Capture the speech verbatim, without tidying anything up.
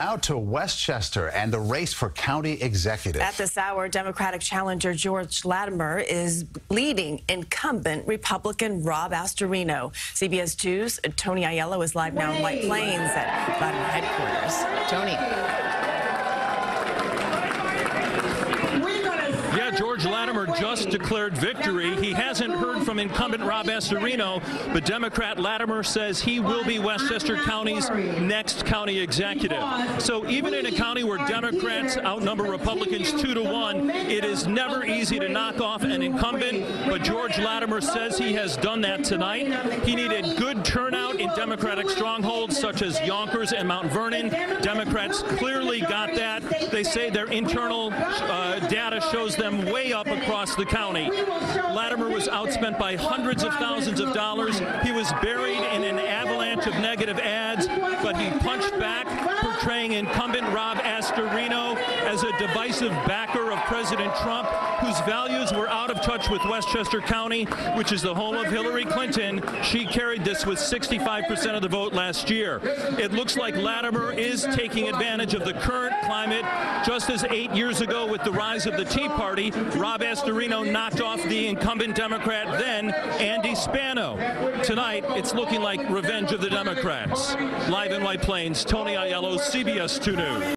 Out to Westchester and the race for county executive. At this hour, Democratic challenger George Latimer is leading incumbent Republican Rob Astorino. C B S two's Tony Aiello is live now in White Plains at Latimer headquarters. Tony. Yeah, George Latimer just declared victory. He hasn't heard from incumbent Rob Astorino, but Democrat Latimer says he will be Westchester County's next county executive. So even in a county where Democrats outnumber Republicans two to one, it is never easy to knock off an incumbent, but George Latimer says he has done that tonight. He needed good turnout in Democratic strongholds such as Yonkers and Mount Vernon. Democrats clearly got that. They say their internal uh, data shows them way up across the county. Latimer was outspent by hundreds of thousands of dollars. He was buried in an avalanche of negative ads, but he punched back, portraying incumbent Rob Astorino as a divisive backer of President Trump, whose values were out of touch with Westchester County, which is the home of Hillary Clinton. She carried this with sixty-five percent of the vote last year. It looks like Latimer is taking advantage of the current climate, just as eight years ago with the rise of the Tea Party, Rob Astorino knocked off the incumbent Democrat then, Andy Spano. Tonight, it's looking like revenge of the Democrats. Live in White Plains, Tony Aiello, C B S two News.